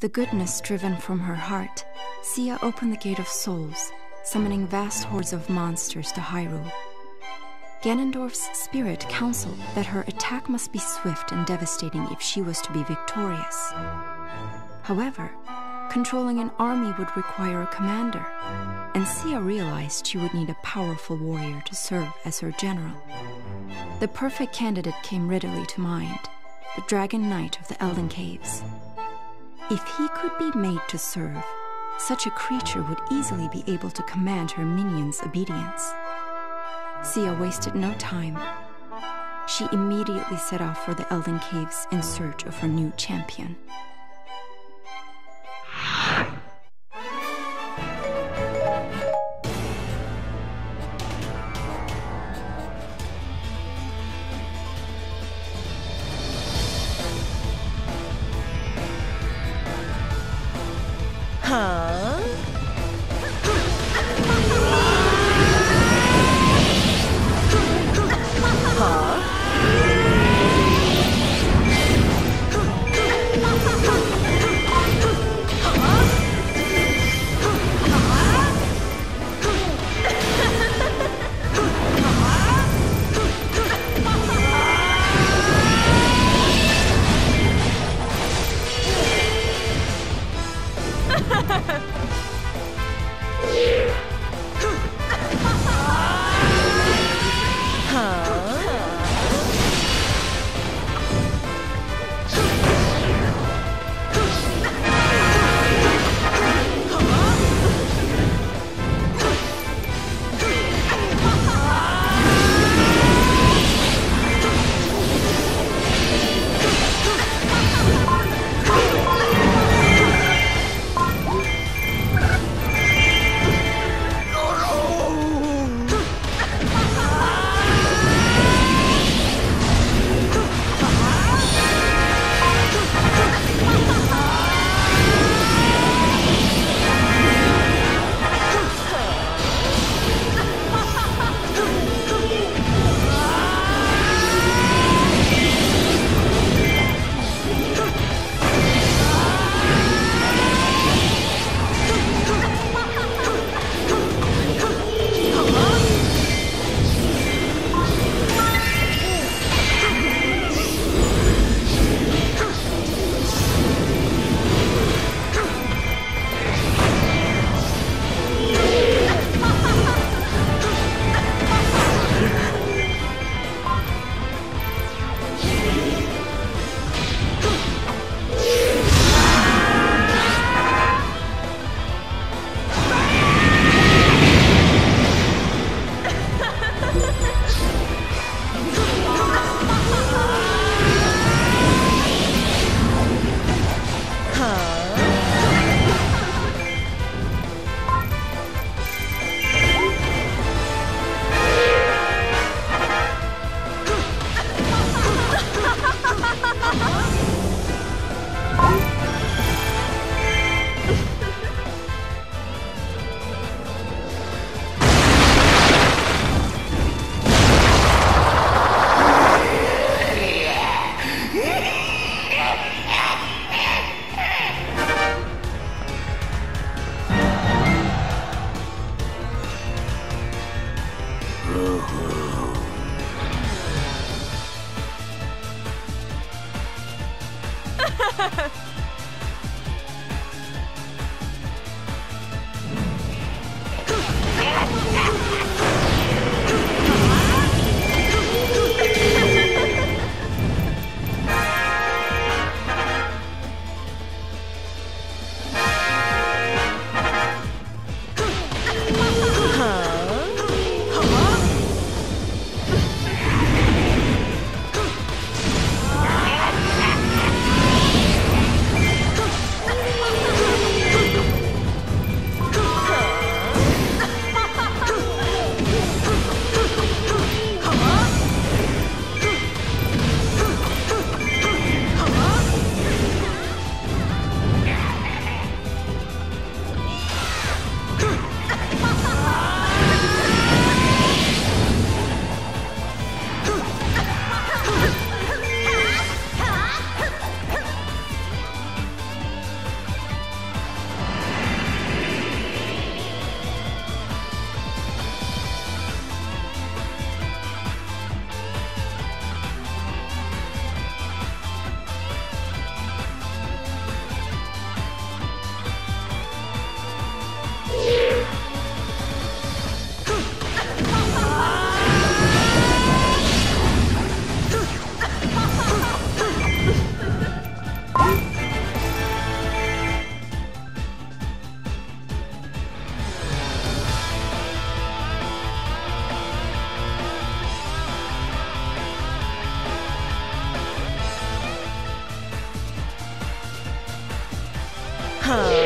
The goodness driven from her heart, Sia opened the Gate of Souls, summoning vast hordes of monsters to Hyrule. Ganondorf's spirit counseled that her attack must be swift and devastating if she was to be victorious. However, controlling an army would require a commander, and Sia realized she would need a powerful warrior to serve as her general. The perfect candidate came readily to mind, the Dragon Knight of the Elden Caves. If he could be made to serve, such a creature would easily be able to command her minions' obedience. Sia wasted no time. She immediately set off for the Elden Caves in search of her new champion. Huh.